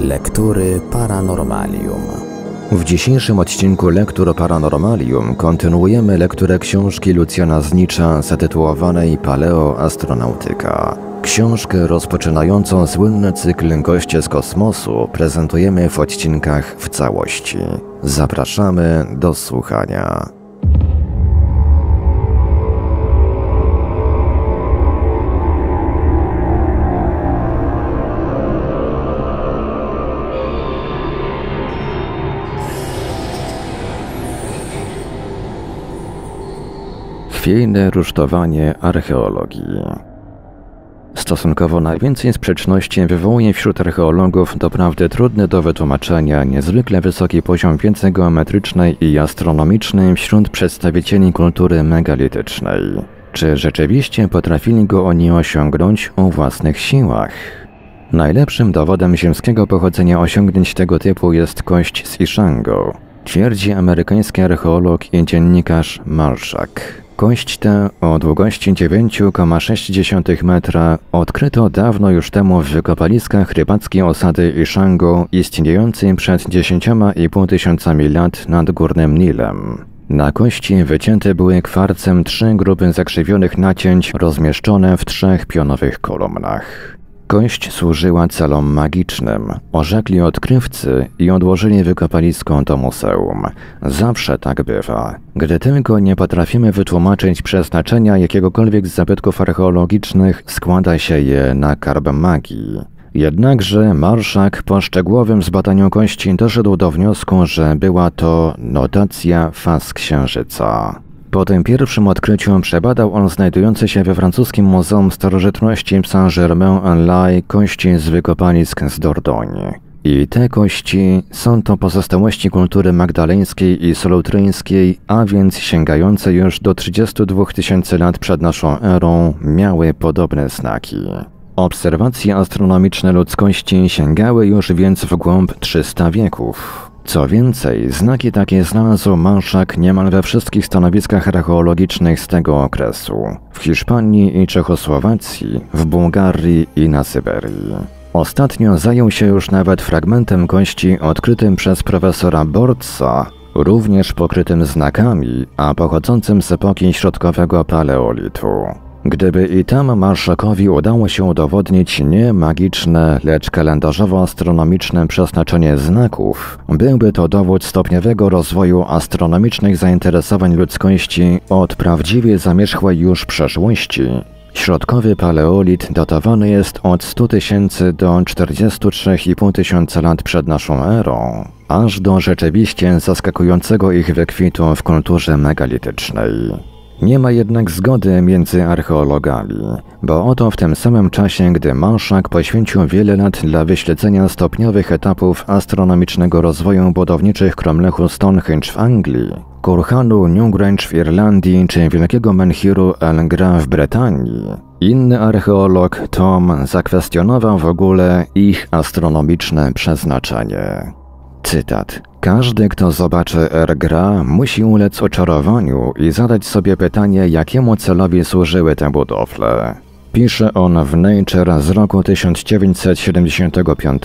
Lektury Paranormalium. W dzisiejszym odcinku Lektur Paranormalium kontynuujemy lekturę książki Lucjana Znicza zatytułowanej Paleoastronautyka. Książkę rozpoczynającą słynny cykl Goście z kosmosu prezentujemy w odcinkach w całości. Zapraszamy do słuchania. Chwiejne rusztowanie archeologii. Stosunkowo najwięcej sprzeczności wywołuje wśród archeologów doprawdy trudny do wytłumaczenia niezwykle wysoki poziom wiedzy geometrycznej i astronomicznej wśród przedstawicieli kultury megalitycznej. Czy rzeczywiście potrafili go oni osiągnąć o własnych siłach? Najlepszym dowodem ziemskiego pochodzenia osiągnięć tego typu jest kość z Ishango, twierdzi amerykański archeolog i dziennikarz Marshack. Kość tę o długości 9,6 metra odkryto dawno już temu w wykopaliskach rybackiej osady Ishango istniejącej przed 10,5 tysiącami lat nad Górnym Nilem. Na kości wycięte były kwarcem 3 grupy zakrzywionych nacięć rozmieszczone w 3 pionowych kolumnach. Kość służyła celom magicznym, orzekli odkrywcy i odłożyli wykopalisko do muzeum. Zawsze tak bywa. Gdy tylko nie potrafimy wytłumaczyć przeznaczenia jakiegokolwiek z zabytków archeologicznych, składa się je na karb magii. Jednakże Marszack po szczegółowym zbadaniu kości doszedł do wniosku, że była to notacja faz księżyca. Po tym pierwszym odkryciu przebadał on znajdujące się we francuskim Muzeum Starożytności w Saint-Germain-en-Laye kości z wykopalisk z Dordogne. I te kości są to pozostałości kultury magdaleńskiej i solutryńskiej, a więc sięgające już do 32 tysięcy lat przed naszą erą, miały podobne znaki. Obserwacje astronomiczne ludzkości sięgały już więc w głąb 300 wieków. Co więcej, znaki takie znalazł Marszack niemal we wszystkich stanowiskach archeologicznych z tego okresu. W Hiszpanii i Czechosłowacji, w Bułgarii i na Syberii. Ostatnio zajął się już nawet fragmentem kości odkrytym przez profesora Bortza, również pokrytym znakami, a pochodzącym z epoki środkowego paleolitu. Gdyby i tam Marszockowi udało się udowodnić nie magiczne, lecz kalendarzowo-astronomiczne przeznaczenie znaków, byłby to dowód stopniowego rozwoju astronomicznych zainteresowań ludzkości od prawdziwie zamierzchłej już przeszłości. Środkowy paleolit datowany jest od 100 tysięcy do 43,5 tysiąca lat przed naszą erą, aż do rzeczywiście zaskakującego ich wykwitu w kulturze megalitycznej. Nie ma jednak zgody między archeologami, bo oto w tym samym czasie, gdy Marszack poświęcił wiele lat dla wyśledzenia stopniowych etapów astronomicznego rozwoju budowniczych kromlechu Stonehenge w Anglii, kurhanu Newgrange w Irlandii czy wielkiego Menhiru Elgra w Brytanii, inny archeolog, Tom, zakwestionował w ogóle ich astronomiczne przeznaczenie. Cytat. Każdy, kto zobaczy Elgra, musi ulec oczarowaniu i zadać sobie pytanie, jakiemu celowi służyły te budowle. Pisze on w Nature z roku 1975.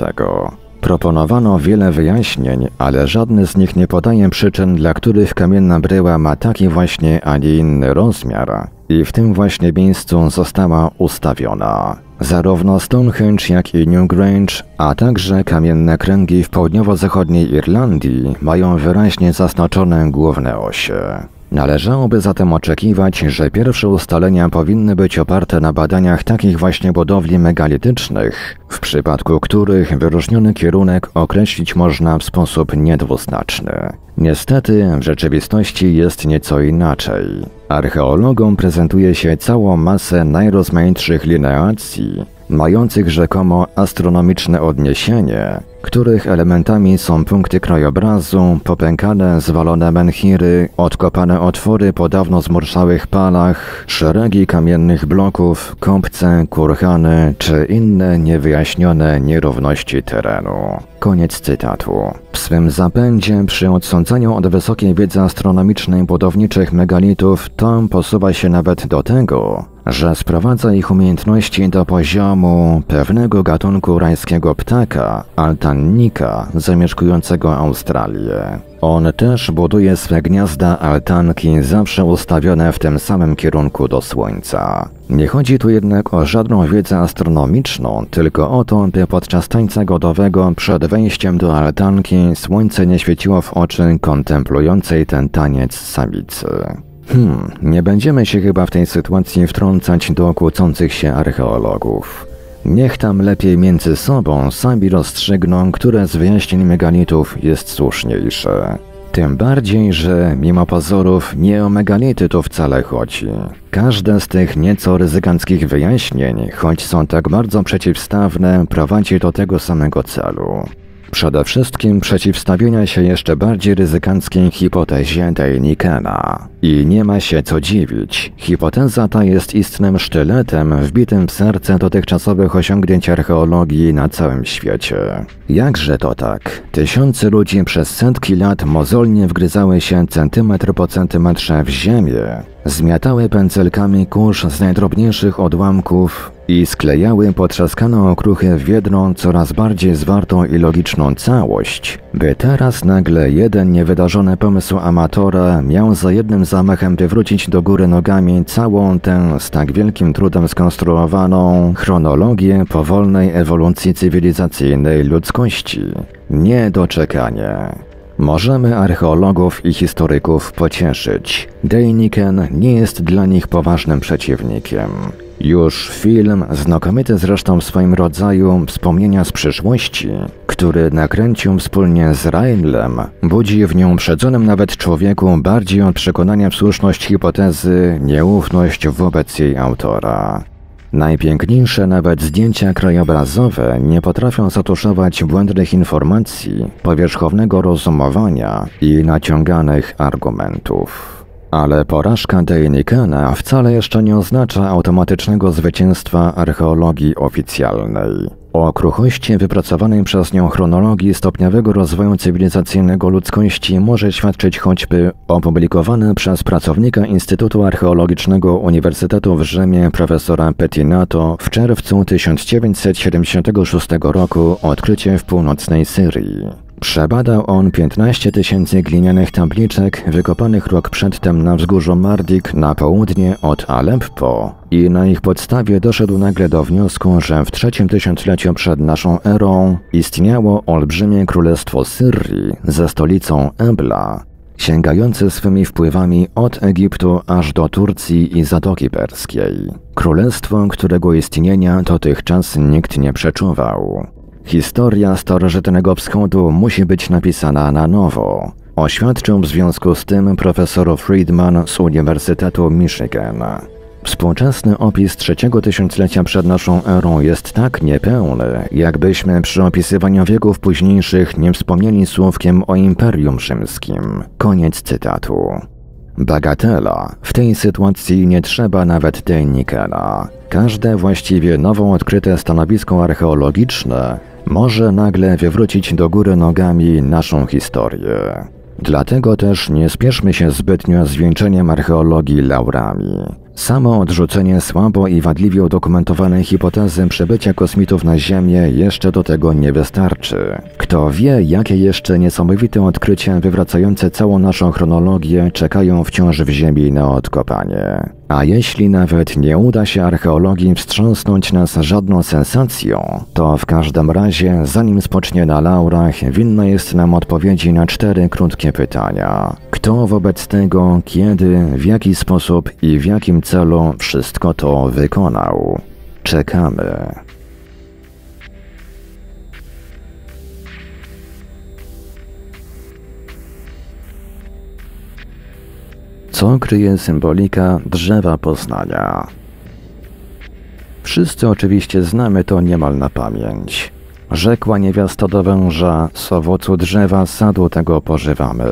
Proponowano wiele wyjaśnień, ale żadne z nich nie podaje przyczyn, dla których kamienna bryła ma taki właśnie, a nie inny rozmiar i w tym właśnie miejscu została ustawiona. Zarówno Stonehenge, jak i Newgrange, a także kamienne kręgi w południowo-zachodniej Irlandii mają wyraźnie zaznaczone główne osie. Należałoby zatem oczekiwać, że pierwsze ustalenia powinny być oparte na badaniach takich właśnie budowli megalitycznych, w przypadku których wyróżniony kierunek określić można w sposób niedwuznaczny. Niestety, w rzeczywistości jest nieco inaczej. Archeologom prezentuje się całą masę najrozmaitszych lineacji, mających rzekomo astronomiczne odniesienie, których elementami są punkty krajobrazu, popękane, zwalone menhiry, odkopane otwory po dawno zmurszałych palach, szeregi kamiennych bloków, kopce, kurhany czy inne niewyjaśnione nierówności terenu. Koniec cytatu. W swym zapędzie przy odsądzaniu od wysokiej wiedzy astronomicznej budowniczych megalitów Tom posuwa się nawet do tego, że sprowadza ich umiejętności do poziomu pewnego gatunku rajskiego ptaka, altannika, zamieszkującego Australię. On też buduje swe gniazda altanki zawsze ustawione w tym samym kierunku do Słońca. Nie chodzi tu jednak o żadną wiedzę astronomiczną, tylko o to, by podczas tańca godowego przed wejściem do altanki Słońce nie świeciło w oczy kontemplującej ten taniec samicy. Nie będziemy się chyba w tej sytuacji wtrącać do kłócących się archeologów. Niech tam lepiej między sobą sami rozstrzygną, które z wyjaśnień megalitów jest słuszniejsze. Tym bardziej, że mimo pozorów nie o megality tu wcale chodzi. Każde z tych nieco ryzykanckich wyjaśnień, choć są tak bardzo przeciwstawne, prowadzi do tego samego celu. Przede wszystkim przeciwstawienia się jeszcze bardziej ryzykanckiej hipotezie Dänikena. I nie ma się co dziwić, hipoteza ta jest istnym sztyletem wbitym w serce dotychczasowych osiągnięć archeologii na całym świecie. Jakże to tak? Tysiące ludzi przez setki lat mozolnie wgryzały się centymetr po centymetrze w ziemię, zmiatały pędzelkami kurz z najdrobniejszych odłamków i sklejały potrzaskane okruchy w jedną, coraz bardziej zwartą i logiczną całość, by teraz nagle jeden niewydarzony pomysł amatora miał za jednym zamachem wywrócić do góry nogami całą tę z tak wielkim trudem skonstruowaną chronologię powolnej ewolucji cywilizacyjnej ludzkości. Niedoczekanie. Możemy archeologów i historyków pocieszyć. Däniken nie jest dla nich poważnym przeciwnikiem. Już film, znakomity zresztą w swoim rodzaju, Wspomnienia z przyszłości, który nakręcił wspólnie z Reinlem, budzi w nią przedzonym nawet człowieku bardziej od przekonania w słuszność hipotezy nieufność wobec jej autora. Najpiękniejsze nawet zdjęcia krajobrazowe nie potrafią zatuszować błędnych informacji, powierzchownego rozumowania i naciąganych argumentów. Ale porażka Dänikena wcale jeszcze nie oznacza automatycznego zwycięstwa archeologii oficjalnej. O kruchości wypracowanej przez nią chronologii stopniowego rozwoju cywilizacyjnego ludzkości może świadczyć choćby opublikowany przez pracownika Instytutu Archeologicznego Uniwersytetu w Rzymie profesora Pettinato w czerwcu 1976 roku odkrycie w północnej Syrii. Przebadał on 15 tysięcy glinianych tabliczek wykopanych rok przedtem na wzgórzu Mardik na południe od Aleppo i na ich podstawie doszedł nagle do wniosku, że w trzecim tysiącleciu przed naszą erą istniało olbrzymie królestwo Syrii ze stolicą Ebla, sięgające swymi wpływami od Egiptu aż do Turcji i Zatoki Perskiej. Królestwo, którego istnienia dotychczas nikt nie przeczuwał. Historia starożytnego wschodu musi być napisana na nowo, oświadczył w związku z tym profesor Friedman z Uniwersytetu Michigan. Współczesny opis trzeciego tysiąclecia przed naszą erą jest tak niepełny, jakbyśmy przy opisywaniu wieków późniejszych nie wspomnieli słówkiem o Imperium Rzymskim. Koniec cytatu. Bagatela. W tej sytuacji nie trzeba nawet Dänikena. Każde właściwie nowo odkryte stanowisko archeologiczne może nagle wywrócić do góry nogami naszą historię. Dlatego też nie spieszmy się zbytnio z wieńczeniem archeologii laurami. Samo odrzucenie słabo i wadliwie udokumentowanej hipotezy przybycia kosmitów na Ziemię jeszcze do tego nie wystarczy. Kto wie, jakie jeszcze niesamowite odkrycia wywracające całą naszą chronologię czekają wciąż w Ziemi na odkopanie. A jeśli nawet nie uda się archeologii wstrząsnąć nas żadną sensacją, to w każdym razie, zanim spocznie na laurach, winna jest nam odpowiedzi na 4 krótkie pytania. Kto wobec tego, kiedy, w jaki sposób i w jakim celu wszystko to wykonał? Czekamy. Co kryje symbolika drzewa poznania? Wszyscy oczywiście znamy to niemal na pamięć. Rzekła niewiasta do węża, z owocu drzewa sadu tego pożywamy.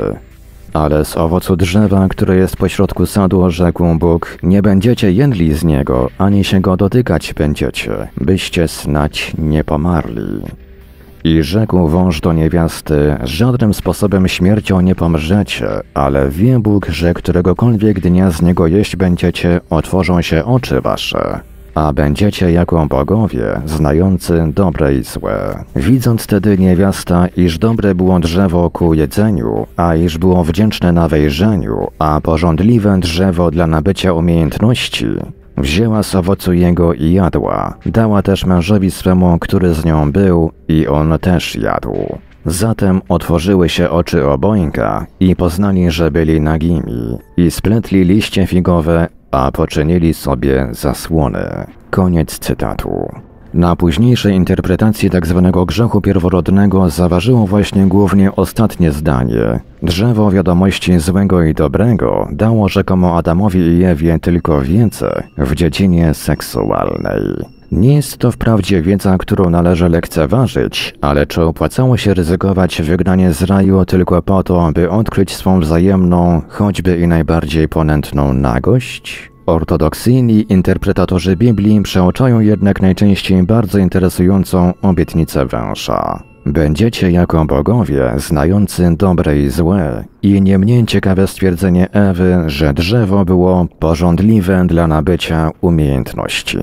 Ale z owocu drzewa, które jest pośrodku sadu, rzekł Bóg, nie będziecie jedli z niego, ani się go dotykać będziecie, byście snać nie pomarli. I rzekł wąż do niewiasty, żadnym sposobem śmiercią nie pomrzecie, ale wie Bóg, że któregokolwiek dnia z niego jeść będziecie, otworzą się oczy wasze. A będziecie jako bogowie, znający dobre i złe. Widząc tedy niewiasta, iż dobre było drzewo ku jedzeniu, a iż było wdzięczne na wejrzeniu, a pożądliwe drzewo dla nabycia umiejętności, wzięła z owocu jego i jadła. Dała też mężowi swemu, który z nią był, i on też jadł. Zatem otworzyły się oczy obojga i poznali, że byli nagimi, i spletli liście figowe, a poczynili sobie zasłony. Koniec cytatu. Na późniejszej interpretacji tzw. grzechu pierworodnego zaważyło właśnie głównie ostatnie zdanie. Drzewo wiadomości złego i dobrego dało rzekomo Adamowi i Ewie tylko wiedzę w dziedzinie seksualnej. Nie jest to wprawdzie wiedza, którą należy lekceważyć, ale czy opłacało się ryzykować wygnanie z raju tylko po to, by odkryć swą wzajemną, choćby i najbardziej ponętną nagość? Ortodoksyjni interpretatorzy Biblii przeoczają jednak najczęściej bardzo interesującą obietnicę węża. Będziecie jako bogowie, znający dobre i złe. I nie mniej ciekawe stwierdzenie Ewy, że drzewo było pożądliwe dla nabycia umiejętności.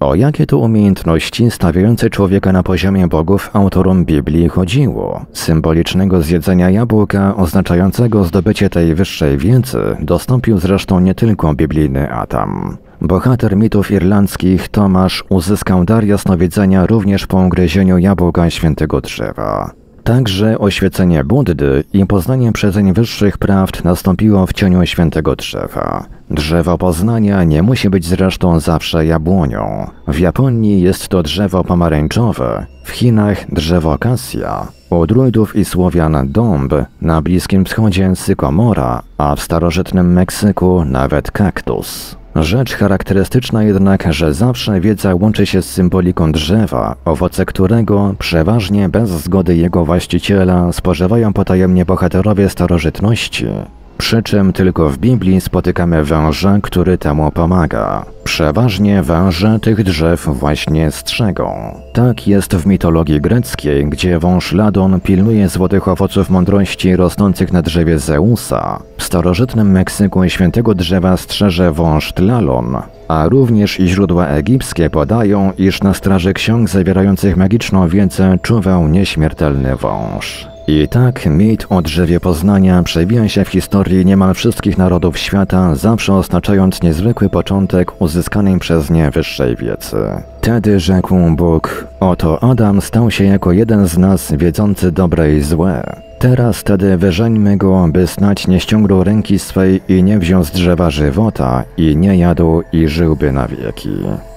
O jakie tu umiejętności stawiające człowieka na poziomie bogów autorom Biblii chodziło? Symbolicznego zjedzenia jabłka oznaczającego zdobycie tej wyższej wiedzy dostąpił zresztą nie tylko biblijny Adam. Bohater mitów irlandzkich Tomasz uzyskał dar jasnowidzenia również po ugryzieniu jabłka świętego drzewa. Także oświecenie Buddy i poznanie przezeń wyższych prawd nastąpiło w cieniu świętego drzewa. Drzewo poznania nie musi być zresztą zawsze jabłonią. W Japonii jest to drzewo pomarańczowe, w Chinach drzewo kasja, u Druidów i Słowian dąb, na Bliskim Wschodzie sykomora, a w starożytnym Meksyku nawet kaktus. Rzecz charakterystyczna jednak, że zawsze wiedza łączy się z symboliką drzewa, owoce którego, przeważnie bez zgody jego właściciela, spożywają potajemnie bohaterowie starożytności. Przy czym tylko w Biblii spotykamy węża, który temu pomaga. Przeważnie węże tych drzew właśnie strzegą. Tak jest w mitologii greckiej, gdzie wąż Ladon pilnuje złotych owoców mądrości rosnących na drzewie Zeusa. W starożytnym Meksyku świętego drzewa strzeże wąż Tlalon, a również i źródła egipskie podają, iż na straży ksiąg zawierających magiczną wiedzę czuwał nieśmiertelny wąż. I tak mit o drzewie poznania przewija się w historii niemal wszystkich narodów świata, zawsze oznaczając niezwykły początek uzyskanej przez nie wyższej wiedzy. Wtedy rzekł Bóg, oto Adam stał się jako jeden z nas wiedzący dobre i złe. Teraz tedy wyrzeńmy go, by snać nie ściągnął ręki swej i nie wziął z drzewa żywota i nie jadł i żyłby na wieki.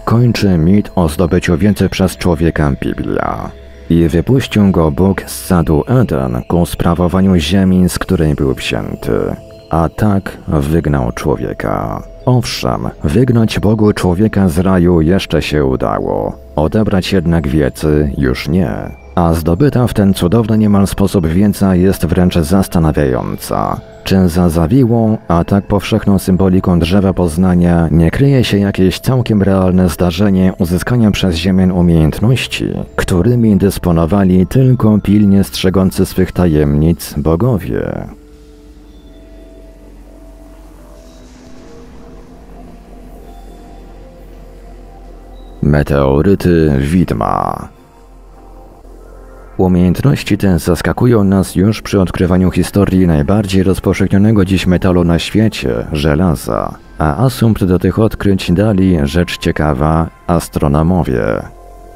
Kończy mit o zdobyciu wiedzy przez człowieka Biblia. I wypuścił go Bóg z sadu Eden ku sprawowaniu ziemi, z której był wzięty. A tak wygnał człowieka. Owszem, wygnać Bogu człowieka z raju jeszcze się udało. Odebrać jednak wiedzy już nie. A zdobyta w ten cudowny niemal sposób wiedza jest wręcz zastanawiająca. Czy za zawiłą, a tak powszechną symboliką drzewa poznania nie kryje się jakieś całkiem realne zdarzenie uzyskania przez Ziemię umiejętności, którymi dysponowali tylko pilnie strzegący swych tajemnic bogowie? Meteoryty widma. Umiejętności te zaskakują nas już przy odkrywaniu historii najbardziej rozpowszechnionego dziś metalu na świecie – żelaza, a asumpt do tych odkryć dali, rzecz ciekawa, astronomowie.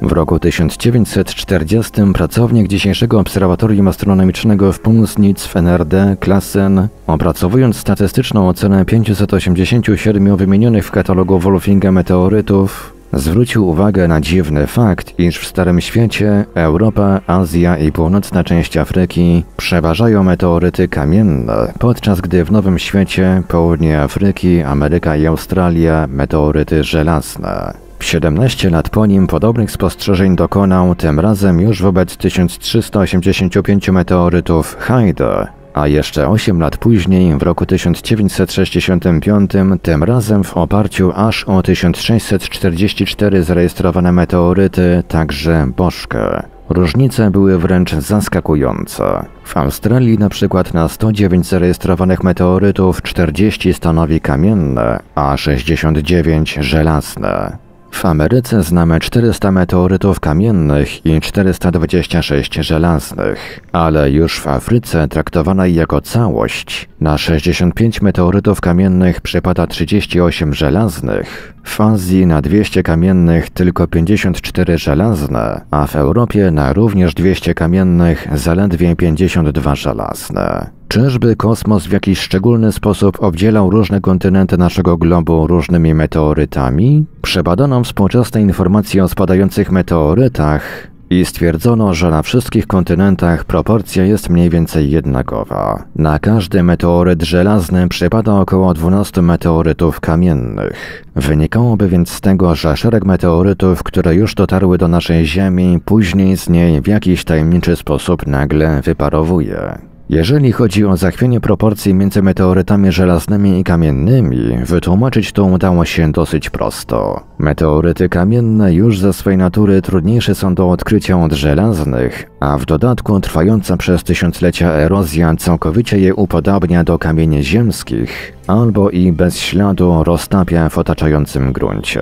W roku 1940 pracownik dzisiejszego Obserwatorium Astronomicznego w Pulsnitz w NRD, Klasen, opracowując statystyczną ocenę 587 wymienionych w katalogu Wolfinga meteorytów, zwrócił uwagę na dziwny fakt, iż w Starym Świecie, Europa, Azja i północna część Afryki przeważają meteoryty kamienne, podczas gdy w Nowym Świecie, południe Afryki, Ameryka i Australia meteoryty żelazne. 17 lat po nim podobnych spostrzeżeń dokonał, tym razem już wobec 1385 meteorytów Hajda, a jeszcze 8 lat później, w roku 1965, tym razem w oparciu aż o 1644 zarejestrowane meteoryty, także bożkę. Różnice były wręcz zaskakujące. W Australii na przykład na 109 zarejestrowanych meteorytów 40 stanowi kamienne, a 69 żelazne. W Ameryce znamy 400 meteorytów kamiennych i 426 żelaznych, ale już w Afryce traktowanej jako całość na 65 meteorytów kamiennych przypada 38 żelaznych, w Azji na 200 kamiennych tylko 54 żelazne, a w Europie na również 200 kamiennych zaledwie 52 żelazne. Czyżby kosmos w jakiś szczególny sposób obdzielał różne kontynenty naszego globu różnymi meteorytami? Przebadano współczesne informacje o spadających meteorytach i stwierdzono, że na wszystkich kontynentach proporcja jest mniej więcej jednakowa. Na każdy meteoryt żelazny przypada około 12 meteorytów kamiennych. Wynikałoby więc z tego, że szereg meteorytów, które już dotarły do naszej Ziemi, później z niej w jakiś tajemniczy sposób nagle wyparowuje. Jeżeli chodzi o zachwianie proporcji między meteorytami żelaznymi i kamiennymi, wytłumaczyć to udało się dosyć prosto. Meteoryty kamienne już ze swej natury trudniejsze są do odkrycia od żelaznych, a w dodatku trwająca przez tysiąclecia erozja całkowicie je upodabnia do kamieni ziemskich, albo i bez śladu roztapia w otaczającym gruncie.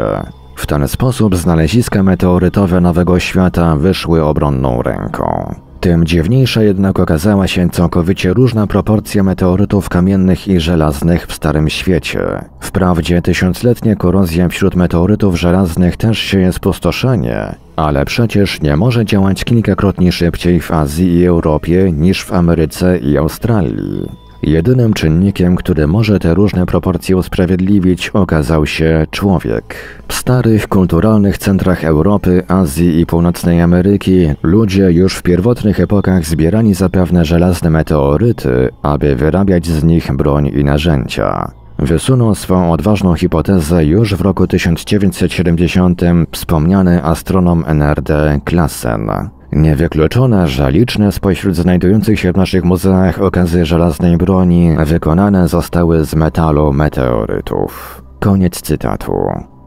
W ten sposób znaleziska meteorytowe Nowego Świata wyszły obronną ręką. Tym dziwniejsza jednak okazała się całkowicie różna proporcja meteorytów kamiennych i żelaznych w Starym Świecie. Wprawdzie tysiącletnia korozja wśród meteorytów żelaznych też sieje spustoszenie, ale przecież nie może działać kilkakrotnie szybciej w Azji i Europie niż w Ameryce i Australii. Jedynym czynnikiem, który może te różne proporcje usprawiedliwić, okazał się człowiek. W starych, kulturalnych centrach Europy, Azji i Północnej Ameryki ludzie już w pierwotnych epokach zbierali zapewne żelazne meteoryty, aby wyrabiać z nich broń i narzędzia. Wysunął swą odważną hipotezę już w roku 1970 wspomniany astronom NRD Klasen. Niewykluczone, że liczne spośród znajdujących się w naszych muzeach okazy żelaznej broni wykonane zostały z metalu meteorytów. Koniec cytatu.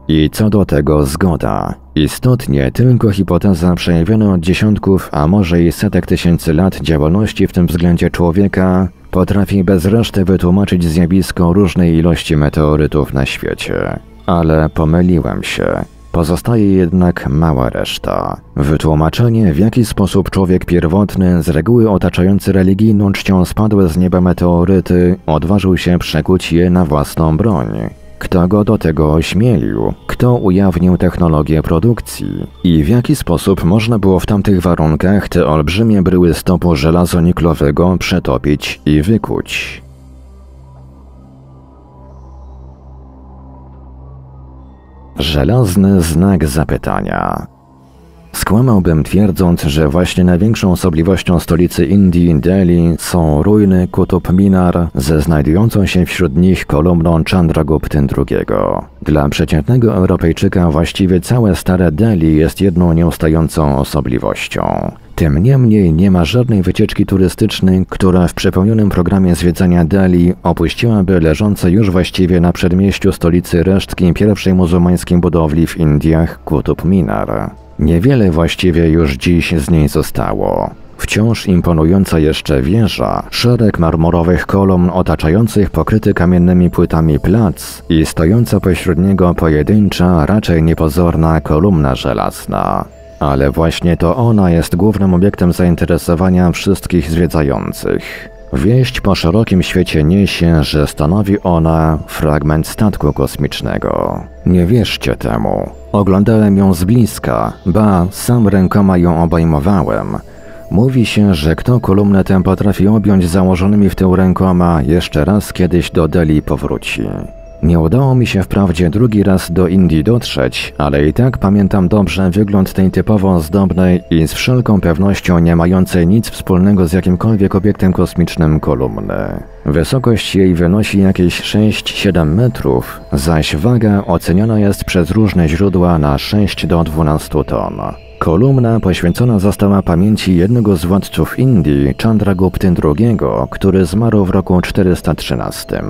I co do tego zgoda. Istotnie tylko hipoteza przejawiona od dziesiątków, a może i setek tysięcy lat działalności w tym względzie człowieka potrafi bez reszty wytłumaczyć zjawisko różnej ilości meteorytów na świecie. Ale pomyliłem się. Pozostaje jednak mała reszta. Wytłumaczenie, w jaki sposób człowiek pierwotny, z reguły otaczający religijną czcią spadłe z nieba meteoryty, odważył się przekuć je na własną broń. Kto go do tego ośmielił? Kto ujawnił technologię produkcji? I w jaki sposób można było w tamtych warunkach te olbrzymie bryły stopu żelaza niklowego przetopić i wykuć? Żelazny znak zapytania. Skłamałbym, twierdząc, że właśnie największą osobliwością stolicy Indii, Delhi, są ruiny Kutub Minar ze znajdującą się wśród nich kolumną Chandragupty II. Dla przeciętnego Europejczyka właściwie całe stare Delhi jest jedną nieustającą osobliwością. Tym niemniej nie ma żadnej wycieczki turystycznej, która w przepełnionym programie zwiedzania Delhi opuściłaby leżące już właściwie na przedmieściu stolicy resztki pierwszej muzułmańskiej budowli w Indiach Kutub Minar. Niewiele właściwie już dziś z niej zostało. Wciąż imponująca jeszcze wieża, szereg marmurowych kolumn otaczających pokryty kamiennymi płytami plac i stojąca pośród niego pojedyncza, raczej niepozorna kolumna żelazna. Ale właśnie to ona jest głównym obiektem zainteresowania wszystkich zwiedzających. Wieść po szerokim świecie niesie, że stanowi ona fragment statku kosmicznego. Nie wierzcie temu. Oglądałem ją z bliska, ba, sam rękoma ją obejmowałem. Mówi się, że kto kolumnę tę potrafi objąć założonymi w tył rękoma, jeszcze raz kiedyś do Delhi powróci. Nie udało mi się wprawdzie drugi raz do Indii dotrzeć, ale i tak pamiętam dobrze wygląd tej typowo ozdobnej i z wszelką pewnością nie mającej nic wspólnego z jakimkolwiek obiektem kosmicznym kolumny. Wysokość jej wynosi jakieś 6-7 metrów, zaś waga oceniana jest przez różne źródła na 6 do 12 ton. Kolumna poświęcona została pamięci jednego z władców Indii, Chandragupty II, który zmarł w roku 413.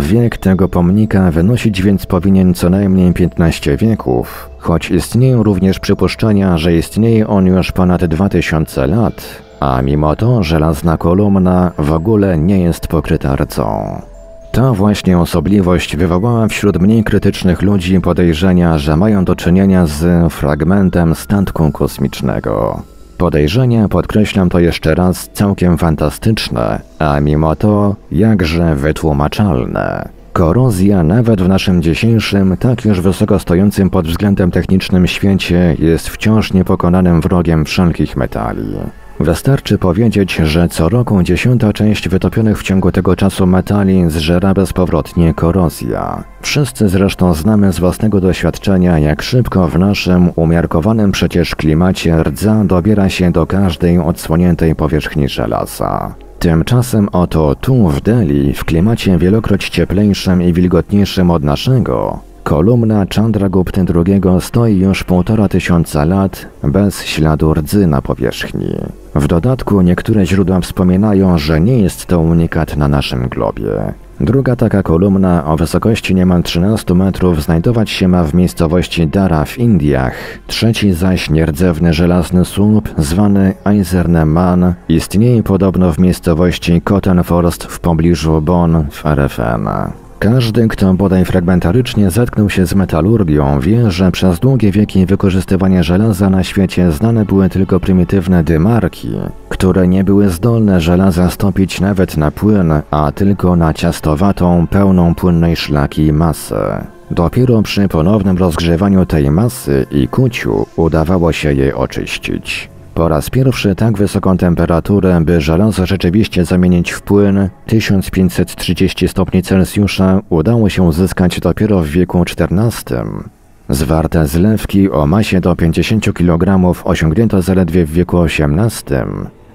Wiek tego pomnika wynosić więc powinien co najmniej 15 wieków, choć istnieją również przypuszczenia, że istnieje on już ponad 2000 lat, a mimo to żelazna kolumna w ogóle nie jest pokryta rcą. Ta właśnie osobliwość wywołała wśród mniej krytycznych ludzi podejrzenia, że mają do czynienia z fragmentem statku kosmicznego. Podejrzenia, podkreślam to jeszcze raz, całkiem fantastyczne, a mimo to jakże wytłumaczalne. Korozja nawet w naszym dzisiejszym, tak już wysoko stojącym pod względem technicznym świecie jest wciąż niepokonanym wrogiem wszelkich metali. Wystarczy powiedzieć, że co roku 10. część wytopionych w ciągu tego czasu metali zżera bezpowrotnie korozja. Wszyscy zresztą znamy z własnego doświadczenia, jak szybko w naszym umiarkowanym przecież klimacie rdza dobiera się do każdej odsłoniętej powierzchni żelaza. Tymczasem oto tu w Delhi, w klimacie wielokroć cieplejszym i wilgotniejszym od naszego, kolumna Chandragupty II stoi już 1500 lat bez śladu rdzy na powierzchni. W dodatku niektóre źródła wspominają, że nie jest to unikat na naszym globie. Druga taka kolumna o wysokości niemal 13 metrów znajdować się ma w miejscowości Dara w Indiach, trzeci zaś nierdzewny żelazny słup zwany Eisernemann istnieje podobno w miejscowości Kottenforst w pobliżu Bonn w RFN. Każdy, kto bodaj fragmentarycznie zetknął się z metalurgią, wie, że przez długie wieki wykorzystywania żelaza na świecie znane były tylko prymitywne dymarki, które nie były zdolne żelaza stopić nawet na płyn, a tylko na ciastowatą, pełną płynnej szlaki masę. Dopiero przy ponownym rozgrzewaniu tej masy i kuciu udawało się jej oczyścić. Po raz pierwszy tak wysoką temperaturę, by żelazo rzeczywiście zamienić w płyn, 1530 stopni Celsjusza udało się uzyskać dopiero w wieku XIV. Zwarte zlewki o masie do 50 kg osiągnięto zaledwie w wieku XVIII.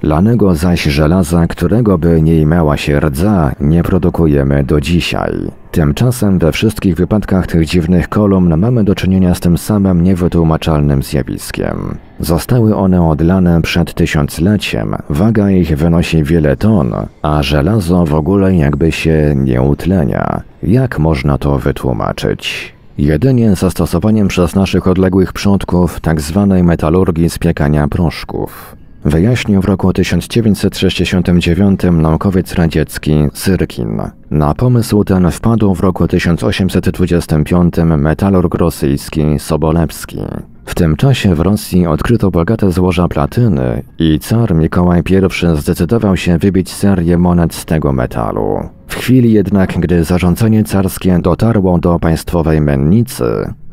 Lanego zaś żelaza, którego by nie miała się rdza, nie produkujemy do dzisiaj. Tymczasem we wszystkich wypadkach tych dziwnych kolumn mamy do czynienia z tym samym niewytłumaczalnym zjawiskiem. Zostały one odlane przed 1000-leciem, waga ich wynosi wiele ton, a żelazo w ogóle jakby się nie utlenia. Jak można to wytłumaczyć? Jedynie zastosowaniem przez naszych odległych przodków tzw. metalurgii spiekania proszków. Wyjaśnił w roku 1969 naukowiec radziecki Syrkin. Na pomysł ten wpadł w roku 1825 metalurg rosyjski Sobolewski. W tym czasie w Rosji odkryto bogate złoża platyny i car Mikołaj I zdecydował się wybić serię monet z tego metalu. W chwili jednak, gdy zarządzenie carskie dotarło do państwowej mennicy,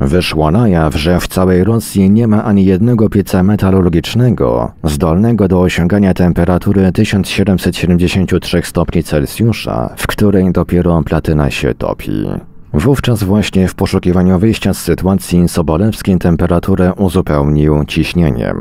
wyszło na jaw, że w całej Rosji nie ma ani jednego pieca metalurgicznego zdolnego do osiągania temperatury 1773 stopni Celsjusza, w której dopiero platyna się topi. Wówczas właśnie w poszukiwaniu wyjścia z sytuacji Sobolewski temperaturę uzupełnił ciśnieniem.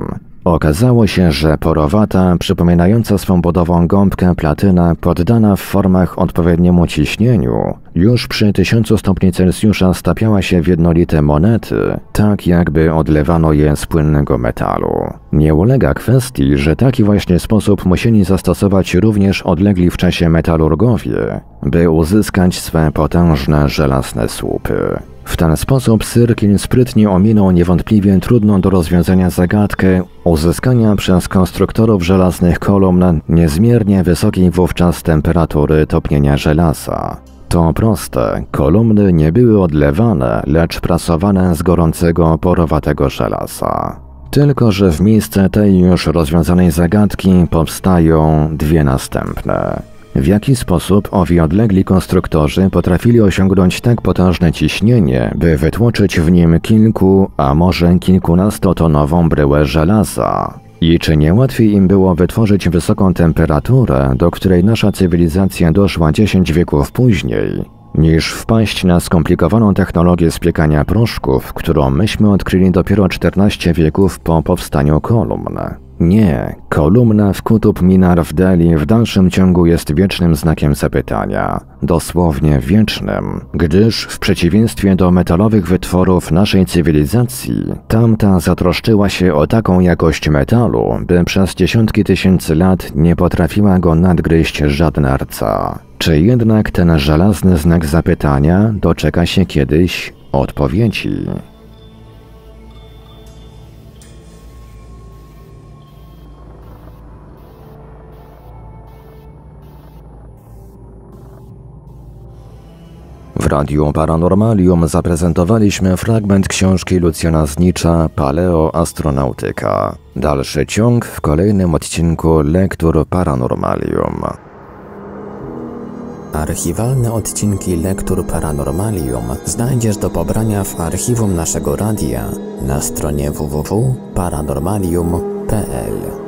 Okazało się, że porowata, przypominająca swą budową gąbkę platyna poddana w formach odpowiedniemu ciśnieniu, już przy 1000 stopni Celsjusza stapiała się w jednolite monety, tak jakby odlewano je z płynnego metalu. Nie ulega kwestii, że taki właśnie sposób musieli zastosować również odlegli w czasie metalurgowie, by uzyskać swe potężne żelazne słupy. W ten sposób Syrkin sprytnie ominął niewątpliwie trudną do rozwiązania zagadkę uzyskania przez konstruktorów żelaznych kolumn niezmiernie wysokiej wówczas temperatury topnienia żelaza. To proste, kolumny nie były odlewane, lecz prasowane z gorącego, porowatego żelaza. Tylko że w miejsce tej już rozwiązanej zagadki powstają dwie następne. W jaki sposób owi odlegli konstruktorzy potrafili osiągnąć tak potężne ciśnienie, by wytłoczyć w nim kilku, a może kilkunastotonową bryłę żelaza? I czy nie łatwiej im było wytworzyć wysoką temperaturę, do której nasza cywilizacja doszła 10 wieków później, niż wpaść na skomplikowaną technologię spiekania proszków, którą myśmy odkryli dopiero 14 wieków po powstaniu kolumn? Nie, kolumna w Kutub Minar w Delhi w dalszym ciągu jest wiecznym znakiem zapytania. Dosłownie wiecznym, gdyż w przeciwieństwie do metalowych wytworów naszej cywilizacji, tamta zatroszczyła się o taką jakość metalu, by przez dziesiątki tysięcy lat nie potrafiła go nadgryźć żadna rdza. Czy jednak ten żelazny znak zapytania doczeka się kiedyś odpowiedzi? W Radiu Paranormalium zaprezentowaliśmy fragment książki Lucjana Znicza Paleoastronautyka. Dalszy ciąg w kolejnym odcinku Lektur Paranormalium. Archiwalne odcinki Lektur Paranormalium znajdziesz do pobrania w archiwum naszego radia na stronie www.paranormalium.pl.